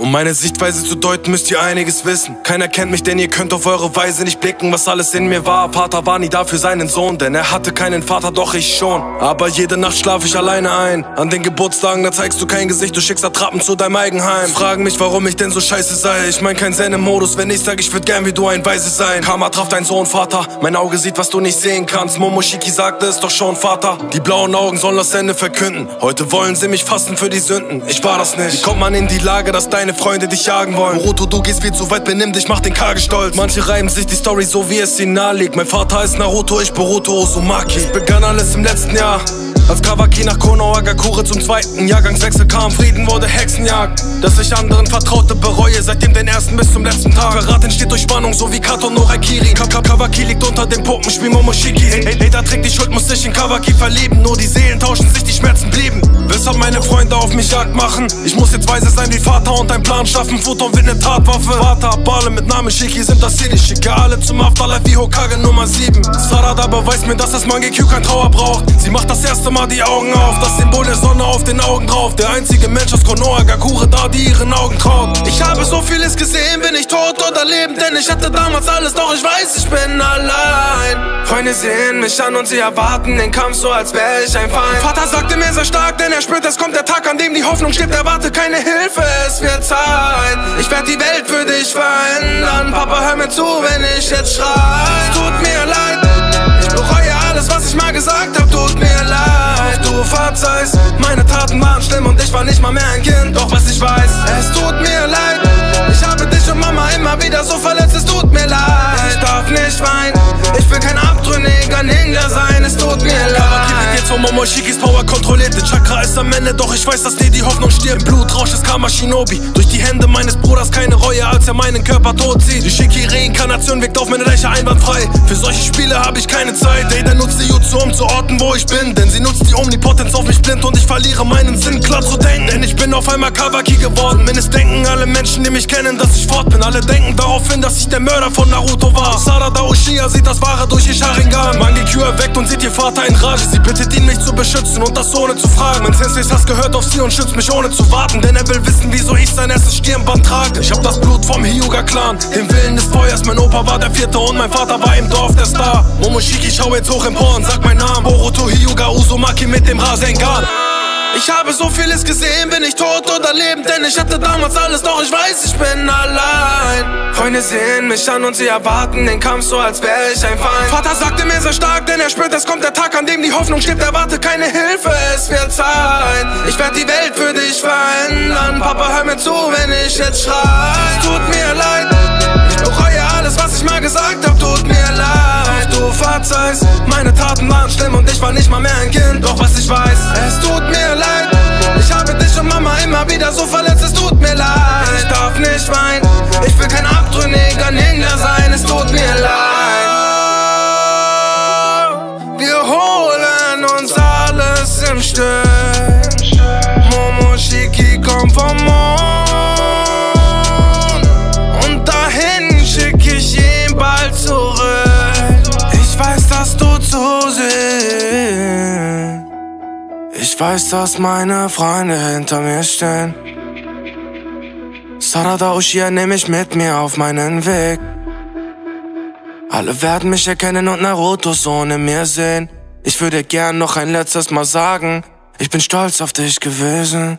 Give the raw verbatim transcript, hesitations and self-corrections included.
Um meine Sichtweise zu deuten, müsst ihr einiges wissen. Keiner kennt mich, denn ihr könnt auf eure Weise nicht blicken, was alles in mir war. Vater war nie da für seinen Sohn, denn er hatte keinen Vater, doch ich schon. Aber jede Nacht schlaf ich alleine ein. An den Geburtstagen, da zeigst du kein Gesicht, du schickst Attrappen zu deinem Eigenheim. Fragen mich, warum ich denn so scheiße sei. Ich mein kein Zen-Modus, wenn ich sag, ich würd gern wie du ein Weise sein. Kama traf dein Sohn, Vater. Mein Auge sieht, was du nicht sehen kannst. Momoshiki sagte es doch schon, Vater. Die blauen Augen sollen das Ende verkünden. Heute wollen sie mich fassen für die Sünden. Ich war das nicht. Wie kommt man in die Lage, dass deine Freunde dich jagen wollen? Boruto, du gehst viel zu weit, benimm dich, mach den Kage stolz. Manche reimen sich die Story so, wie es ihnen naheliegt. Mein Vater ist Naruto, ich Boruto, Uzumaki. Es begann alles im letzten Jahr, als Kawaki nach Konohagakure zum zweiten Jahrgangswechsel kam. Frieden wurde Hexenjagd, dass ich anderen Vertraute bereue, seitdem den ersten bis zum letzten Tag. Verrat entsteht durch Spannung, so wie Kato no Raikiri. Kawaki liegt unter dem Puppenspiel Momoshiki. Hater trägt die Schuld, muss sich in Kawaki verlieben. Nur die Seelen tauschen sich, die Schmerzen blieben. Weshalb meine Freunde auf mich Jagd machen? Ich muss jetzt weise sein wie Vater und ein Plan schaffen. Futon wird ne Tatwaffe. Vater ab alle mit Namen Shiki sind das Ziel. Ich schicke alle zum Afterlife wie Hokage Nummer sieben. Sarada beweist mir, dass das Mangekyu kein Trauer braucht. Sie macht das erste Mal die Augen auf, das Symbol der Sonne auf den Augen drauf. Der einzige Mensch aus Konohagakure da, die ihren Augen traut. Ich habe so vieles gesehen, bin ich tot oder lebend, denn ich hatte damals alles, doch ich weiß, ich bin allein. Freunde sehen mich an und sie erwarten den Kampf, so als wäre ich ein Feind. Vater sagte mir, sei stark, denn er spürt, es kommt der Tag, an dem die Hoffnung stirbt. Erwarte keine Hilfe, es wird Zeit. Ich werde die Welt für dich verändern. Papa, hör mir zu, wenn ich jetzt schrei. Es tut mir leid, ich bereue alles, was ich mal gesagt hab, tut mir leid. Verzeihst. Meine Taten waren schlimm und ich war nicht mal mehr ein Kind. Doch was ich weiß, es tut mir leid. Ich habe dich und Mama immer wieder so verletzt, es tut mir leid. Ich darf nicht weinen, ich will kein Abtrünniger Ninja sein, es tut mir leid. Kawaki wird jetzt von Momoshikis Power kontrolliert. Der Chakra ist am Ende, doch ich weiß, dass dir die Hoffnung stirbt. Im Blutrausch ist Kama Shinobi, durch die Hände meines Bruders keine Reue, als er meinen Körper totzieht. Die Shiki Reinkarnation wirkt auf meine Leiche einwandfrei. Für solche Spiele habe ich keine Zeit. Jeder nutzt die Jutsu, um zu orten, wo ich bin, denn sie nutzt die Omnipotenz auf mich blind und ich verliere meinen Sinn, klar zu denken. Denn ich bin auf einmal Kawaki geworden. Mindest denken alle Menschen, die mich kennen, dass ich fort bin. Alle denken darauf hin, dass ich der Mörder von Naruto war. Sarada Uchiha sieht das Wahre durch ihr Sharingan. Mangekyu erweckt und sieht ihr Vater in Rage. Sie bittet ihn, mich zu beschützen und das ohne zu fragen. Mein Senseis Hass gehört auf sie und schützt mich ohne zu warten. Denn er will wissen, wieso ich sein erstes Stirnband trage. Ich hab das Blut vom Hyūga-Clan, den Willen des Feuers. Mein Opa war der Vierte und mein Vater war im Dorf der Star. Momoshiki, schau jetzt hoch empor und sag meinen Namen. Boruto, Hyūga, Uzumaki mit dem Rasengan. Ich habe so vieles gesehen, bin ich tot oder lebend, denn ich hatte damals alles, doch ich weiß, ich bin allein. Freunde sehen mich an und sie erwarten den Kampf, so als wäre ich ein Feind. Vater sagte mir, sei stark, denn er spürt, es kommt der Tag, an dem die Hoffnung stirbt. Erwarte keine Hilfe, es wird Zeit. Ich werde die Welt für dich verändern. Papa, hör mir zu, wenn ich jetzt schrei. Es tut mir leid, ich bereue alles, was ich mal gesagt hab, tut mir leid. Du verzeihst, meine Taten waren schlimm und ich war nicht mal mehr ein Kind. Doch was ich weiß, es tut mir leid. Ich habe dich und Mama immer wieder so verletzt, es tut mir leid. Ich darf nicht weinen, ich will kein abtrünniger Ninja sein, es tut mir leid. Wir holen uns alles im Stück. Momoshiki kommt vom Mond und dahin schick ich ihn bald zurück. Ich weiß, dass du zusehst. Ich weiß, dass meine Freunde hinter mir stehen. Sarada Uchiha nehm ich mit mir auf meinen Weg. Alle werden mich erkennen und Narutos ohne mir sehen. Ich würde gern noch ein letztes Mal sagen, ich bin stolz auf dich gewesen.